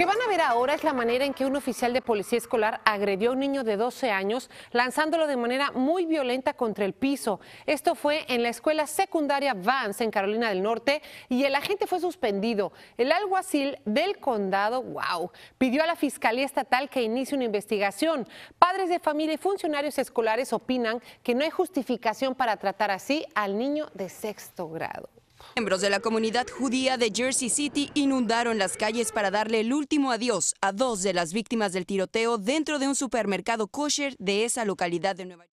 Lo que van a ver ahora es la manera en que un oficial de policía escolar agredió a un niño de 12 años lanzándolo de manera muy violenta contra el piso. Esto fue en la escuela secundaria Vance en Carolina del Norte y el agente fue suspendido. El alguacil del condado, pidió a la Fiscalía Estatal que inicie una investigación. Padres de familia y funcionarios escolares opinan que no hay justificación para tratar así al niño de sexto grado. Miembros de la comunidad judía de Jersey City inundaron las calles para darle el último adiós a dos de las víctimas del tiroteo dentro de un supermercado kosher de esa localidad de Nueva York.